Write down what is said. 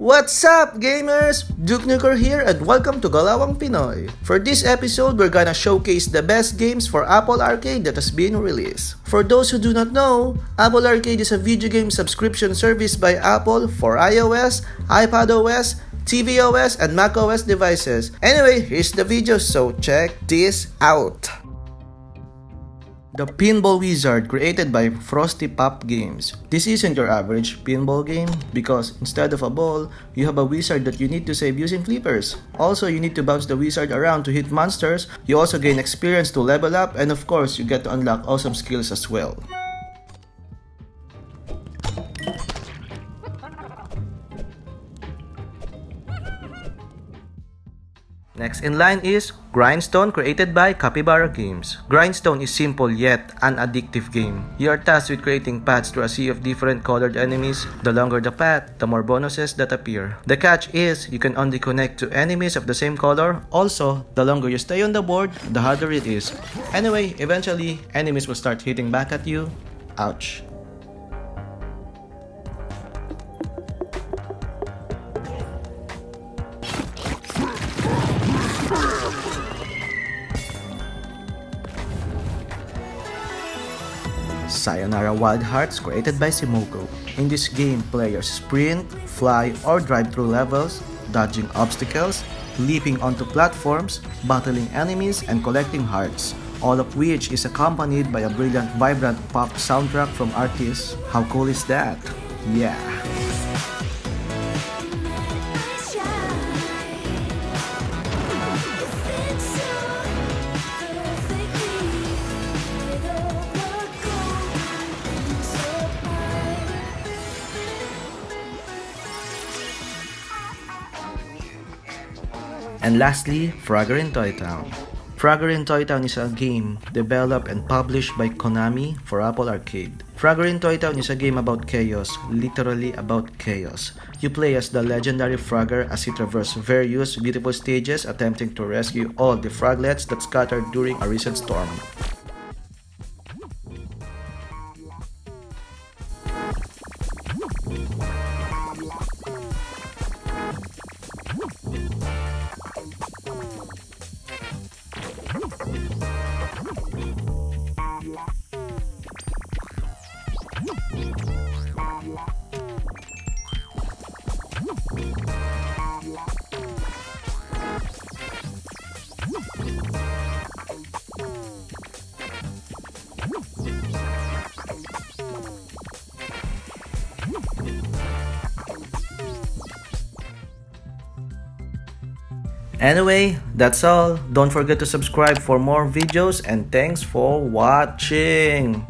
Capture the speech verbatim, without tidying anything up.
What's up, gamers? Duke Nuker here and welcome to Galawang Pinoy. For this episode, we're gonna showcase the best games for Apple Arcade that has been released. For those who do not know, Apple Arcade is a video game subscription service by Apple for iOS, iPadOS, tvOS, and macOS devices. Anyway, here's the video, so check this out. The Pinball Wizard, created by Frosty Pop Games. This isn't your average pinball game because instead of a ball, you have a wizard that you need to save using flippers. Also, you need to bounce the wizard around to hit monsters. You also gain experience to level up, and of course, you get to unlock awesome skills as well. Next in line is Grindstone, created by Capybara Games. Grindstone is simple yet an addictive game. You are tasked with creating paths through a sea of different colored enemies. The longer the path, the more bonuses that appear. The catch is, you can only connect to enemies of the same color. Also, the longer you stay on the board, the harder it is. Anyway, eventually, enemies will start hitting back at you. Ouch. Sayonara Wild Hearts, created by Simogo. In this game, players sprint, fly, or drive through levels, dodging obstacles, leaping onto platforms, battling enemies, and collecting hearts, all of which is accompanied by a brilliant, vibrant pop soundtrack from artists. How cool is that? Yeah! And lastly, Frogger in Toy Town. Frogger in Toy Town is a game developed and published by Konami for Apple Arcade. Frogger in Toy Town is a game about chaos, literally about chaos. You play as the legendary Frogger as he traverses various beautiful stages attempting to rescue all the froglets that scattered during a recent storm. Anyway, that's all. Don't forget to subscribe for more videos and thanks for watching.